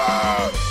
out.